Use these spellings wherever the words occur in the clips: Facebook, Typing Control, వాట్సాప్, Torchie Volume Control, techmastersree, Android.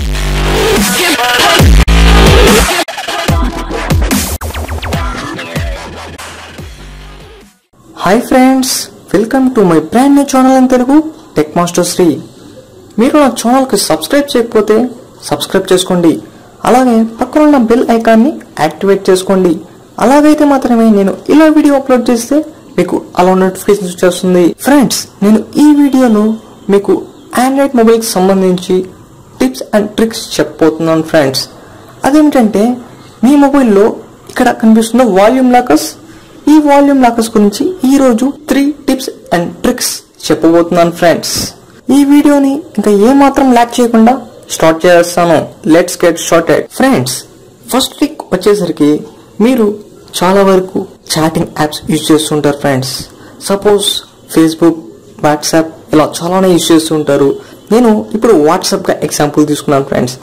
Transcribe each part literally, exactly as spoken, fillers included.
High friends welcome to my brand new channel in Telugu tech master Shri. మీరు నా channel కి subscribe చేయకపోతే subscribe చేసుకోండి, అలాగే పక్కన ఉన్న బెల్ ఐకాన్ ని యాక్టివేట్ చేసుకోండి। అలాగైతే మాత్రమే నేను ఇలా వీడియో అప్లోడ్ చేస్తే మీకు అలా నోటిఫికేషన్ వచ్చేస్తుంది। ఫ్రెండ్స్ నేను ఈ వీడియోలో మీకు Android మొబైల్ కి సంబంధించి టిప్స్ అండ్ ట్రిక్స్ చెప్పబోతున్నాను ఫ్రెండ్స్। అదేంటంటే మీ మొబైల్ లో ఇక్కడ కనిపిస్తున్న వాల్యూమ్ లాకర్స్, ఈ వాల్యూమ్ లాకర్స్ గురించి ఈ రోజు త్రీ టిప్స్ అండ్ ట్రిక్స్ చెప్పబోతున్నాను ఫ్రెండ్స్। ఈ వీడియోని ఇంకా ఏ మాత్రం లాగ్ చేయకుండా స్టార్ట్ చేస్తాను। Let's get started friends. First trick వచ్చేసరికి మీరు చాలా వరకు చాటింగ్ యాప్స్ యూజ్ చేస్తుంటారు ఫ్రెండ్స్। సపోజ్ ఫేస్బుక్, వాట్సాప్ ఇలా చాలానే యూజ్ చేస్తుంటారు। నేను ఇప్పుడు వాట్సాప్ గా ఎగ్జాంపుల్ తీసుకున్నాను ఫ్రెండ్స్।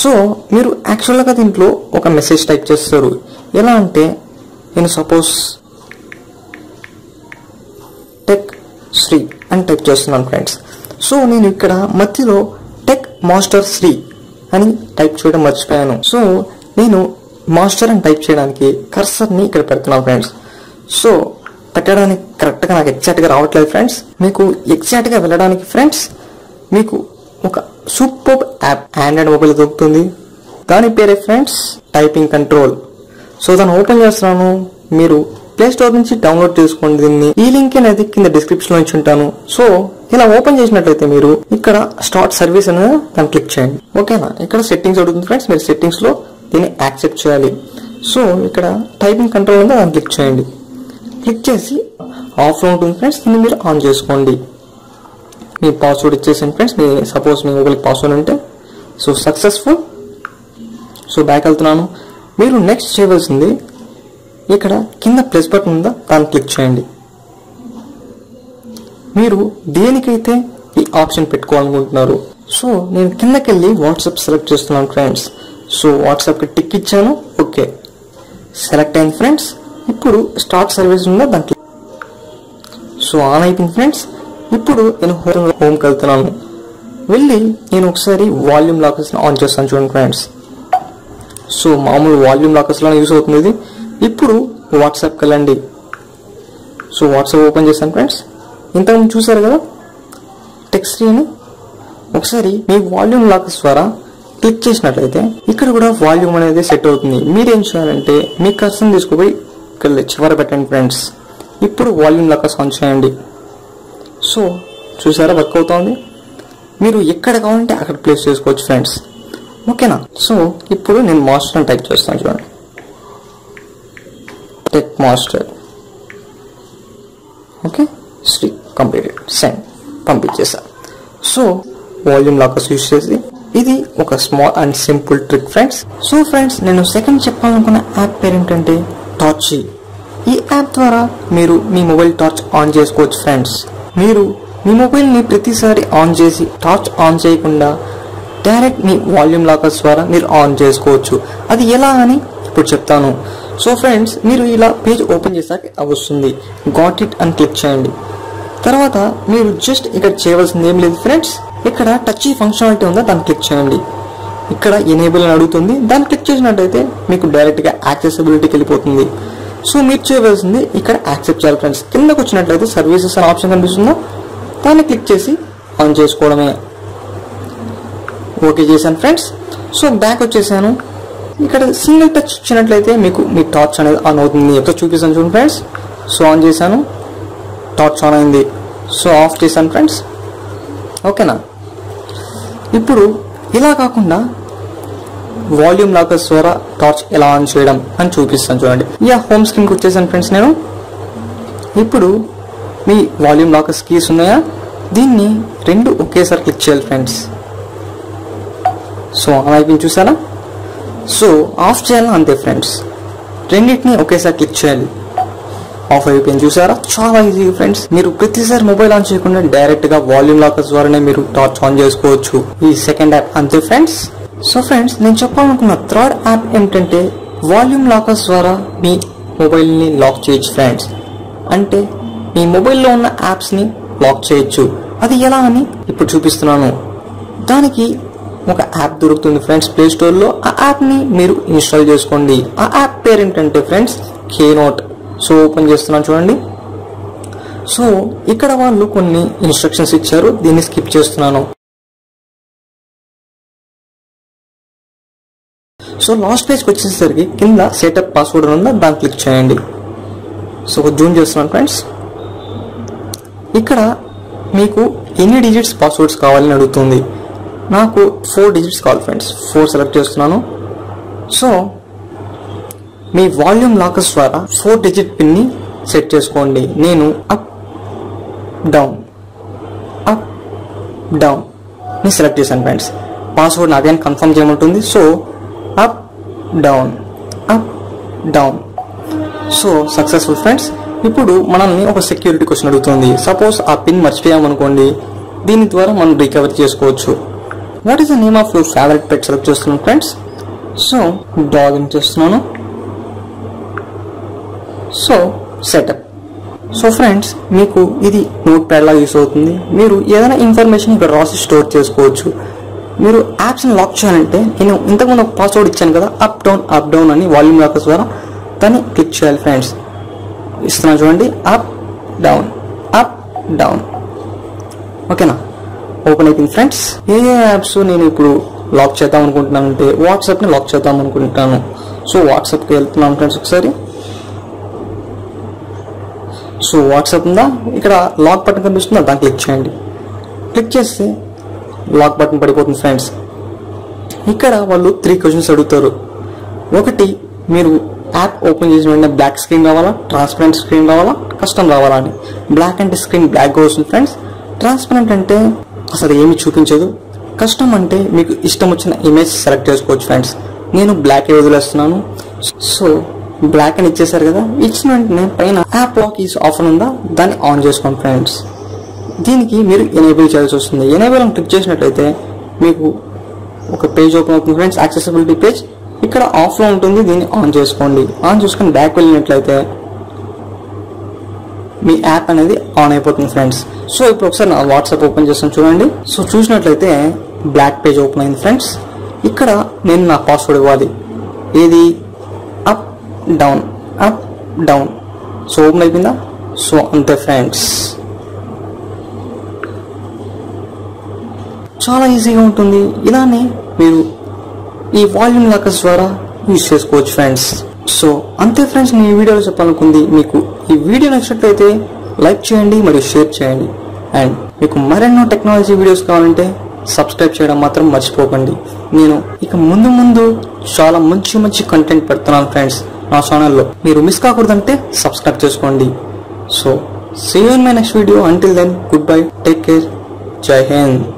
సో మీరు యాక్చువల్ గా దీంట్లో ఒక మెసేజ్ టైప్ చేస్తారు। ఎలా అంటే నేను సపోజ్ టెక్ శ్రీ అని టైప్ చేస్తున్నాను ఫ్రెండ్స్। సో నేను ఇక్కడ మధ్యలో టెక్ మాస్టర్ శ్రీ అని టైప్ చేయడం మర్చిపోయాను। సో నేను మాస్టర్ అని టైప్ చేయడానికి కర్సర్ ని ఇక్కడ పెడుతున్నాను ఫ్రెండ్స్। సో పెట్టడానికి కరెక్ట్ గా నాకు ఎగ్జాక్ట్ గా రావట్లేదు ఫ్రెండ్స్। మీకు ఎగ్జాక్ట్ గా వెళ్ళడానికి ఫ్రెండ్స్ మీకు ఒక సూపర్ యాప్ ఆండ్రాయిడ్ మొబైల్ దొరుకుతుంది, దాని పేరే ఫ్రెండ్స్ టైపింగ్ కంట్రోల్। సో దాన్ని ఓపెన్ చేస్తున్నాను, మీరు ప్లే స్టోర్ నుంచి డౌన్లోడ్ చేసుకోండి దీన్ని। ఈ లింక్ అనేది కింద డిస్క్రిప్షన్ లో ఇచ్చుంటాను। సో ఇలా ఓపెన్ చేసినట్లయితే మీరు ఇక్కడ స్టార్ట్ సర్వీస్ అని దాన్ని క్లిక్ చేయండి, ఓకేనా। ఇక్కడ సెట్టింగ్స్ అడుగుతుంది ఫ్రెండ్స్, మీరు సెట్టింగ్స్ లో దీన్ని యాక్సెప్ట్ చేయాలి। సో ఇక్కడ టైపింగ్ కంట్రోల్ ఉంది, దాన్ని క్లిక్ చేయండి। క్లిక్ చేసి ఆఫ్ లో ఉంటుంది ఫ్రెండ్స్, దీన్ని మీరు ఆన్ చేసుకోండి। మీ పాస్వర్డ్ ఇచ్చేసాను ఫ్రెండ్స్, మీ సపోజ్ మీ మొబైల్ పాస్వర్డ్ ఉంటే। సో సక్సెస్ఫుల్, సో బ్యాక్ వెళ్తున్నాను। మీరు నెక్స్ట్ చేయవలసింది ఇక్కడ కింద ప్లస్ బటన్ ఉందా, దాన్ని క్లిక్ చేయండి। మీరు దేనికైతే ఈ ఆప్షన్ పెట్టుకోవాలనుకుంటున్నారు, సో నేను కిందకి వెళ్ళి వాట్సాప్ సెలెక్ట్ చేస్తున్నాను ఫ్రెండ్స్। సో వాట్సాప్కి టిక్ ఇచ్చాను, ఓకే సెలెక్ట్ అయింది ఫ్రెండ్స్। ఇప్పుడు స్టార్ట్ సర్వీస్ ఉందా దానికి, సో ఆన్ అయిపోయింది ఫ్రెండ్స్। ఇప్పుడు నేను హోమ్కి వెళ్తున్నాను, వెళ్ళి నేను ఒకసారి వాల్యూమ్ లాకర్స్ని ఆన్ చేస్తాను చూడండి ఫ్రెండ్స్। సో మామూలు వాల్యూమ్ లాకర్స్లో యూస్ అవుతుంది ఇది। ఇప్పుడు వాట్సాప్కి వెళ్ళండి, సో వాట్సాప్ ఓపెన్ చేస్తాను ఫ్రెండ్స్। ఇంతకుముందు చూసారు కదా టెక్స్ట్ స్క్రీన్, ఒకసారి మీ వాల్యూమ్ లాకర్స్ ద్వారా క్లిక్ చేసినట్లయితే ఇక్కడ కూడా వాల్యూమ్ అనేది సెట్ అవుతుంది। మీరేం చేయాలంటే మీ కర్సర్ని తీసుకుపోయి ఇక్కడ చివర పెట్టండి ఫ్రెండ్స్। ఇప్పుడు వాల్యూమ్ లాకర్స్ ఆన్ చేయండి, సో చూసారా వర్క్ అవుతుంది। మీరు ఎక్కడ కావాలంటే అక్కడ ప్లేస్ చేసుకోవచ్చు ఫ్రెండ్స్, ఓకేనా। సో ఇప్పుడు నేను మాస్టర్ అని టైప్ చేస్తాను చూడండి, tech master, okay Shri completed, send, పంపించేసా। సో వాల్యూమ్ లాకర్స్ యూజ్ చేసి ఇది ఒక small and simple trick friends. So friends నేను సెకండ్ చెప్పాలనుకున్న యాప్ పేరు ఏంటంటే టార్చి। ఈ యాప్ ద్వారా మీరు మీ మొబైల్ టార్చ్ ఆన్ చేసుకోవచ్చు ఫ్రెండ్స్। మీరు మీ మొబైల్ని ప్రతిసారి ఆన్ చేసి టార్చ్ ఆన్ చేయకుండా డైరెక్ట్ మీ వాల్యూమ్ లాకర్స్ ద్వారా మీరు ఆన్ చేసుకోవచ్చు। అది ఎలా అని ఇప్పుడు చెప్తాను। సో ఫ్రెండ్స్ మీరు ఇలా పేజ్ ఓపెన్ చేసాక వస్తుంది, గాట్ ఇట్ అని క్లిక్ చేయండి। తర్వాత మీరు జస్ట్ ఇక్కడ చేయవలసింది ఏం లేదు ఫ్రెండ్స్, ఇక్కడ టచ్ ఫంక్షనాలిటీ ఉందా దాన్ని క్లిక్ చేయండి। ఇక్కడ ఎనేబుల్ అని అడుగుతుంది, దాన్ని క్లిక్ చేసినట్టయితే మీకు డైరెక్ట్గా యాక్సెసిబిలిటీకి వెళ్ళిపోతుంది। సో మీరు చేయవలసింది ఇక్కడ యాక్సెప్ట్ చేయాలి ఫ్రెండ్స్। కిందకు వచ్చినట్లయితే సర్వీసెస్ అనే ఆప్షన్ కనిపిస్తుందా, దాన్ని క్లిక్ చేసి ఆన్ చేసుకోవడమే, ఓకే చేశాను ఫ్రెండ్స్। సో బ్యాక్ వచ్చేసాను, ఇక్కడ సింగిల్ టచ్ ఇచ్చినట్లయితే మీకు మీ టార్చ్ అనేది ఆన్ అవుతుంది, ఎక్కడ చూపిస్తాను చూడండి ఫ్రెండ్స్। సో ఆన్ చేశాను, టార్చ్ ఆన్ అయింది, సో ఆఫ్ చేశాను ఫ్రెండ్స్, ఓకేనా। ఇప్పుడు ఇలా కాకుండా వాల్యూమ్ లాకర్స్ ద్వారా టార్చ్ ఎలా ఆన్ చేయడం అని చూపిస్తాను చూడండి। యా హోమ్ స్క్రీన్కి వచ్చేసాను ఫ్రెండ్స్ నేను। ఇప్పుడు మీ వాల్యూమ్ లాకర్స్ కీస్ ఉన్నాయా, దీన్ని రెండు ఒకేసారి క్లిక్ చేయాలి ఫ్రెండ్స్। సో ఆన్ అయిపోయింది చూసారా, సో ఆఫ్ చేయాలా అంతే ఫ్రెండ్స్, రెండింటిని ఒకేసారి క్లిక్ చేయాలి, ఆఫ్ అయిపోయింది చూసారా, చాలా ఈజీ ఫ్రెండ్స్। మీరు ప్రతిసారి మొబైల్ ఆన్ చేయకుండా డైరెక్ట్ గా వాల్యూమ్ లాకర్స్ ద్వారానే మీరు టార్చ్ ఆన్ చేసుకోవచ్చు, ఈ సెకండ్ యాప్ అంతే ఫ్రెండ్స్। సో ఫ్రెండ్స్ నేను చెప్పాలనుకున్న థర్డ్ యాప్ ఏమిటంటే వాల్యూమ్ లాకర్స్ ద్వారా మీ మొబైల్ని లాక్ చేయొచ్చు ఫ్రెండ్స్, అంటే మీ మొబైల్లో ఉన్న యాప్స్ని లాక్ చేయొచ్చు। అది ఎలా అని ఇప్పుడు చూపిస్తున్నాను, దానికి ఒక యాప్ దొరుకుతుంది ఫ్రెండ్స్ ప్లే స్టోర్ లో ఆ యాప్ ని మీరు ఇన్‌స్టాల్ చేసుకోండి ఆ యాప్ పేరు ఏంటంటే ఫ్రెండ్స్ కేనోట్ సో ఓపెన్ చేస్తున్నాను చూడండి సో ఇక్కడ వాళ్ళు కొన్ని ఇన్స్ట్రక్షన్స్ ఇచ్చారు దీన్ని స్కిప్ చేస్తున్నాను సో లాస్ట్ పేజ్ కి వచ్చేసరికి కింద సెటప్ పాస్వర్డ్ ఉందా దాన్ని క్లిక్ చేయండి సో జూమ్ చేస్తున్నాను ఫ్రెండ్స్ ఇక్కడ మీకు ఎన్ని డిజిట్స్ పాస్వర్డ్స్ కావాలని అడుగుతుంది నాకు four డిజిట్స్ కావాలి ఫ్రెండ్స్ four సెలెక్ట్ చేస్తున్నాను సో మీ వాల్యూమ్ లాకర్స్ ద్వారా four డిజిట్ పిన్ ని సెట్ చేసుకోండి నేను అప్ డౌన్ అప్ డౌన్ ని సెలెక్ట్ చేశాను ఫ్రెండ్స్ పాస్వర్డ్ అగైన్ కన్ఫర్మ్ చేయమంటుంది so up down up down so successful friends ఇప్పుడు మనల్ని ఒక సెక్యూరిటీ క్వశ్చన్ అడుగుతుంది సపోజ్ ఆ పిన్ మర్చిపోయాం అనుకోండి దీని ద్వారా మనం రికవర్ చేసుకోవచ్చు What is the name of your favorite pet select చేస్తున్నాను ఫ్రెండ్స్ సో డాగ్ అని చేస్తున్నాను సో సెటప్ సో ఫ్రెండ్స్ మీకు ఇది నోట్ ప్యాడ్ లా యూస్ అవుతుంది మీరు ఏదైనా ఇన్ఫర్మేషన్ ఇక్కడ రాసి స్టోర్ చేసుకోవచ్చు మీరు యాప్స్ ని లాక్ చేయాలంటే నేను ఇంతకుముందు ఒక పాస్వర్డ్ ఇచ్చాను కదా అప్ డౌన్ అప్ డౌన్ అని వాల్యూమ్ లాకర్స్ ద్వారా దాన్ని క్లిక్ చేయాలి ఫ్రెండ్స్ ఇస్తున్నాను చూడండి అప్ డౌన్ అప్ డౌన్ ఓకేనా ఓపెన్ అయిపోయింది ఫ్రెండ్స్ ఏ యాప్స్ నేను ఇప్పుడు లాక్ చేద్దాం అనుకుంటున్నాను అంటే వాట్సాప్ని లాక్ చేద్దాం అనుకుంటున్నాను సో వాట్సాప్కి వెళ్తున్నాను ఫ్రెండ్స్ ఒకసారి సో వాట్సాప్ ఉందా ఇక్కడ లాక్ బటన్ కనిపిస్తుందా దాన్ని క్లిక్ చేయండి క్లిక్ చేస్తే లాక్ బటన్ పడిపోతుంది ఫ్రెండ్స్ ఇక్కడ వాళ్ళు త్రీ క్వశ్చన్స్ అడుగుతారు ఒకటి మీరు యాప్ ఓపెన్ చేసిన వెంటనే బ్లాక్ స్క్రీన్ రావాలా ట్రాన్స్పరెంట్ స్క్రీన్ రావాలా కస్టమ్ రావాలా అని బ్లాక్ అంటే స్క్రీన్ బ్లాక్గా వస్తుంది ఫ్రెండ్స్ ట్రాన్స్పరెంట్ అంటే అసలు ఏమి చూపించదు కస్టమ్ అంటే మీకు ఇష్టం వచ్చిన ఇమేజ్ సెలెక్ట్ చేసుకోవచ్చు ఫ్రెండ్స్ నేను బ్లాక్ వదిలేస్తున్నాను సో బ్లాక్ అని ఇచ్చేసారు కదా ఇచ్చిన వెంటనే పైన యాప్ లాక్ ఈజ్ ఆఫర్ ఉందా దాన్ని ఆన్ చేసుకోండి ఫ్రెండ్స్ దీనికి మీరు ఎనేబుల్ చేయాల్సి వస్తుంది ఎనేబుల్ అని క్లిక్ చేసినట్లయితే మీకు ఒక పేజ్ ఓపెన్ అవుతుంది ఫ్రెండ్స్ యాక్సెసిబిలిటీ పేజ్ ఇక్కడ ఆఫ్లో ఉంటుంది దీన్ని ఆన్ చేసుకోండి ఆన్ చేసుకొని బ్యాక్ వెళ్ళినట్లయితే మీ యాప్ అనేది ఆన్ అయిపోతుంది ఫ్రెండ్స్ సో ఇప్పుడు ఒకసారి నా వాట్సాప్ ఓపెన్ చేస్తాను చూడండి సో చూసినట్లయితే బ్లాక్ పేజ్ ఓపెన్ అయింది ఫ్రెండ్స్ ఇక్కడ నేను నా పాస్వర్డ్ ఇవ్వాలి ఏది up down up down so open అయిపోయిందా సో అంతే ఫ్రెండ్స్ చాలా ఈజీగా ఉంటుంది ఇలానే మీరు ఈ వాల్యూమ్ లాకర్స్ ద్వారా యూజ్ చేసుకోవచ్చు ఫ్రెండ్స్ సో అంతే ఫ్రెండ్స్ నేను ఈ వీడియోలో చెప్పాలనుకుంది మీకు ఈ వీడియో నచ్చినట్లయితే లైక్ చేయండి మరియు షేర్ చేయండి అండ్ మీకు మరెన్నో టెక్నాలజీ వీడియోస్ కావాలంటే సబ్స్క్రైబ్ చేయడం మాత్రం మర్చిపోకండి నేను ఇక ముందు ముందు చాలా మంచి మంచి కంటెంట్ పెడుతున్నాను ఫ్రెండ్స్ నా ఛానల్లో మీరు మిస్ కాకూడదంటే సబ్స్క్రైబ్ చేసుకోండి so see you in my next video until then good bye take care Jai Hind